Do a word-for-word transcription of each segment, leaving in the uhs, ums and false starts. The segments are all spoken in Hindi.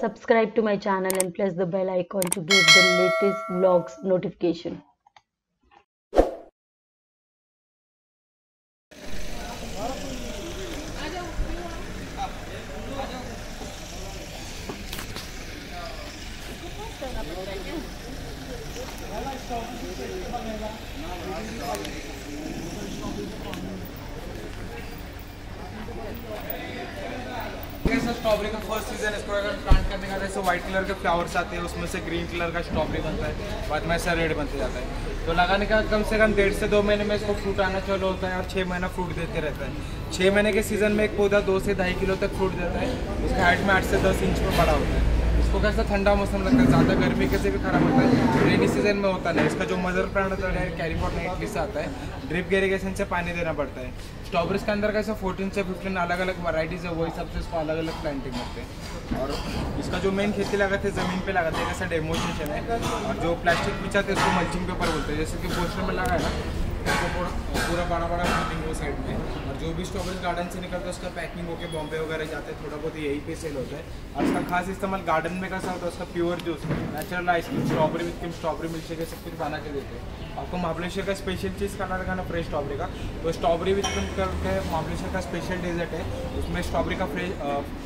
Subscribe to my channel and press the bell icon to get the latest vlogs notification. Strawberry का फर्स्ट सीजन इसको अगर प्लांट करने का जैसे व्हाइट कलर के फ्लावर्स आते हैं, उसमें से ग्रीन कलर का स्ट्रॉबेरी बनता है, बाद में ऐसा रेड बनते जाता है। तो लगाने का कम से कम डेढ़ से दो महीने में इसको फ्रूट आना चालू होता है और छः महीना फ्रूट देते रहता है। छः महीने के सीजन में एक पौधा दो से ढाई किलो तक फ्रूट देता है, उसका हाइट में आठ से दस इंच पर बड़ा होता है। इसको कैसा ठंडा मौसम लगता है, ज़्यादा गर्मी कैसे भी खराब होता है, रेनी सीजन में होता नहीं। इसका जो मदर प्लांट होता है कैलिफोर्निया इटली से आता है, ड्रिप इरीगेशन से पानी देना पड़ता है। स्ट्रॉबेरीज के अंदर कैसे फोर्टीन से फिफ्टीन अलग अलग वैराइटीज़ है, वही सबसे इसको अलग अलग प्लांटिंग करते हैं। और इसका जो मेन खेती लगाते हैं ज़मीन पे लगाते हैं, कैसा डेमोस्ट्रेशन है। और जो प्लास्टिक बिछाते हैं उसको मल्चिंग पेपर बोलते हैं, जैसे कि पोस्टर में लगा है ना, उसको पूरा बड़ा बड़ा पैकिंग हो साइड में। और जो भी स्ट्रॉबेरी गार्डन से निकलता है उसका पैकिंग होकर बॉम्बे वगैरह जाते हैं, थोड़ा बहुत यही पे सेल होता है। और उसका खास इस्तेमाल गार्डन में कैसा होता है, उसका pure juice natural ice cream strawberry विस्क्रीम स्ट्रॉबेरी मिल्कशेक सब कुछ बना के देते हैं। आपको महाबलेश्वर का स्पेशल चीज़ खाना लगाना फ्रेश स्ट्रॉबेरी का, तो स्ट्रॉबेरी विस्क्रीम करके महाबलेश्वर का स्पेशल डेजर्ट है, उसमें स्ट्रॉबेरी का फ्रेश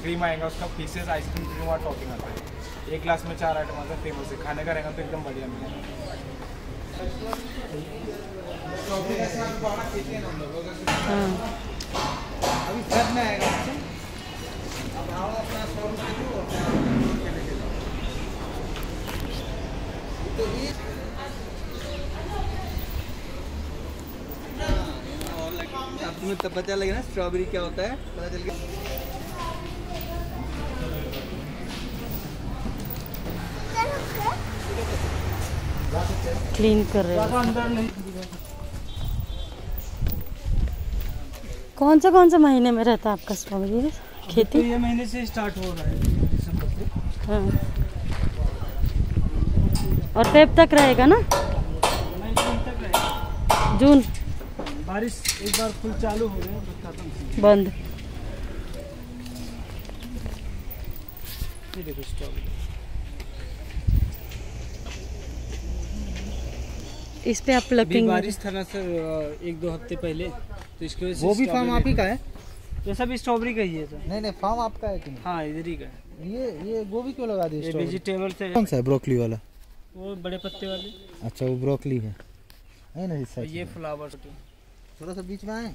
क्रीम आएगा, उसका पीसेस आइसक्रीम क्रीम और टॉपिंग आता है। एक ग्लास में चार आइटम आता है, फेमस है, खाने का रहेगा तो एकदम बढ़िया मिलेगा। तुम्हें तब पता लगे ना स्ट्रॉबेरी क्या होता है, पता चल गया। क्लीन कर रहे हो। कौन सा कौन सा महीने में रहता है आपका स्ट्रॉबेरी खेती? तो ये महीने से स्टार्ट हो रहा है, दिसंबर से। हाँ। और फेब तक रहेगा ना? मई जून तक रहेगा। जून बारिश एक बार फुल चालू हो गया बंद। ये देखो स्ट्रॉबेरी, इस पे आप प्लकिंग। बारिश था ना सर एक दो हफ्ते पहले, तो इसकी वजह से वो भी फार्म आप ही का है? ये सब स्ट्रॉबेरी का ही है सर। नहीं नहीं, फार्म आपका है कि नहीं? हाँ इधर ही का है। ये ये गोभी क्यों लगा दी? वेजिटेबल से कौन सा है? ब्रोकली वाला, वो बड़े पत्ते वाले। अच्छा वो ब्रोकली है है ना। इस ये फ्लावर थोड़ा सा बीच में आए।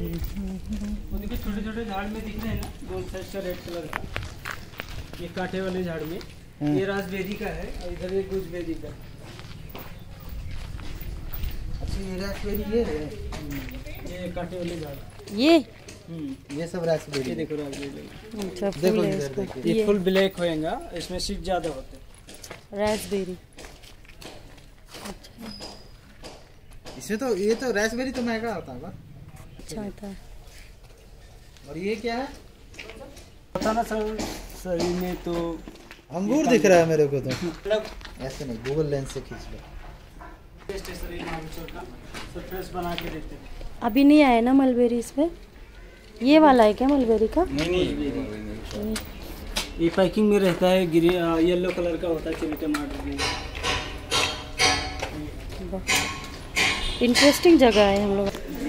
देखिए छोटे छोटे झाड़ में दिख रहे हैं ना, गोल साइज का रेड कलर का, ये कांटे वाले झाड़ में, ये रास्पबेरी का है और इधर ये गूजबेरी का। ये रास्पबेरी ये है, ये कांटे वाले झाड़, ये ये सब रास्पबेरी। देखो रास्पबेरी, देखो ये फुल ब्लैक होएगा, इसमें सीड ज्यादा होते हैं रास्पबेरी। अच्छा इसमें तो ये तो रास्पबेरी तो महंगा आता है, अच्छा आता है। और ये क्या है पता ना सर? सर में तो अंगूर दिख रहा है मेरे को, तो मतलब ऐसे नहीं, गूगल लेंस से खींच लो। अभी नहीं आया ना मलबेरी, इसमें ये वाला है क्या मलबेरी का? नहीं नहीं, ये पैकिंग में रहता है, येलो कलर का होता है। इंटरेस्टिंग जगह है हम लोग।